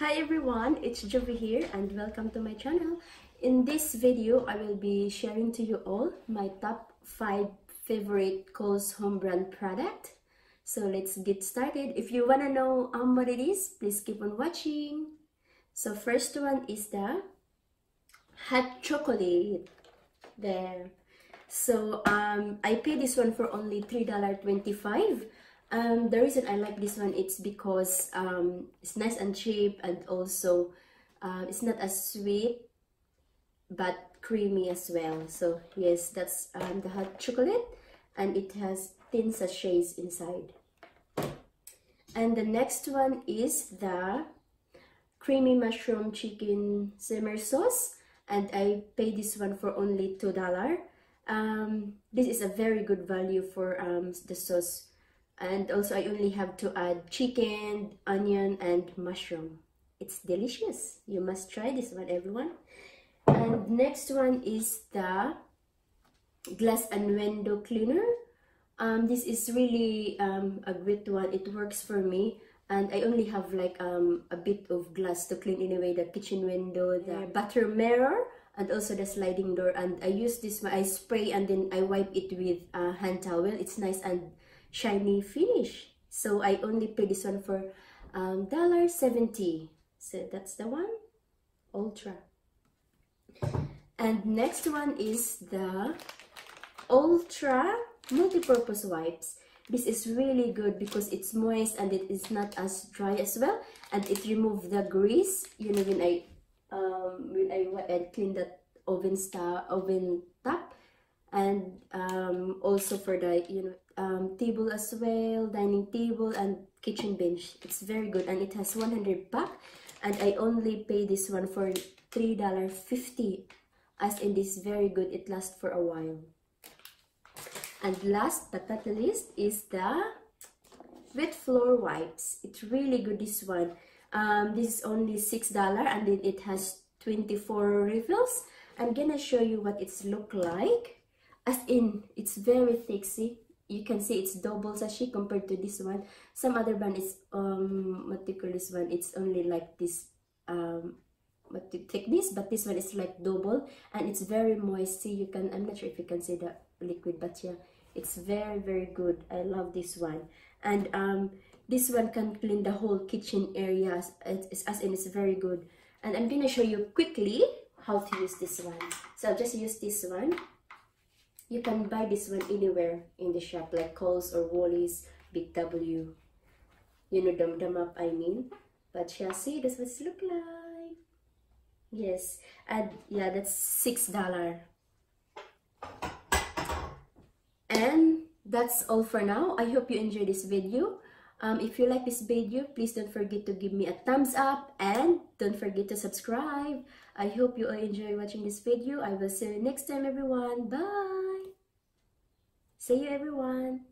Hi everyone, it's Jovi here and welcome to my channel. In this video, I will be sharing to you all my top 5 favorite Coles home brand product. So let's get started. If you want to know what it is, please keep on watching. So first one is the hot chocolate there. So I paid this one for only $3.25. The reason I like this one it's because it's nice and cheap, and also it's not as sweet but creamy as well. So yes, that's the hot chocolate, and it has 10 sachets inside. And the next one is the creamy mushroom chicken simmer sauce, and I paid this one for only $2. This is a very good value for the sauce. And also, I only have to add chicken, onion, and mushroom. It's delicious. You must try this one, everyone. And next one is the glass and window cleaner. This is really a great one. It works for me. And I only have like a bit of glass to clean anyway. The kitchen window, the bathroom mirror, and also the sliding door. And I use this one. I spray and then I wipe it with a hand towel. It's nice and shiny finish. So I only paid this one for $1.70. So that's the one, Ultra. And next one is the Ultra multi-purpose wipes. This is really good because it's moist and it is not as dry as well, and it removes the grease. You know, when I clean that oven top, and also for the table as well, dining table and kitchen bench. It's very good, and it has 100 pack, and I only pay this one for $3.50, as it is very good. It lasts for a while. And last but not the least is the wet floor wipes. It's really good, this one. This is only $6, and then it has 24 refills. I'm gonna show you what it's look like, as in it's very thick. See, you can see it's double sachet compared to this one. Some other brand is what do you call this one, it's only like this thickness, but this one is like double, and it's very moist. See, you can, I'm not sure if you can see the liquid, but yeah, it's very good. I love this one. And this one can clean the whole kitchen area, as in it's very good. And I'm gonna show you quickly how to use this one. So I'll just use this one. You can buy this one anywhere in the shop, like Coles or Woolies, Big W. You know the map I mean. But yeah, see, that's what it looks like. Yes, and yeah, that's $6. And that's all for now. I hope you enjoyed this video. If you like this video, please don't forget to give me a thumbs up, and don't forget to subscribe. I hope you all enjoy watching this video. I will see you next time, everyone. Bye. See you, everyone.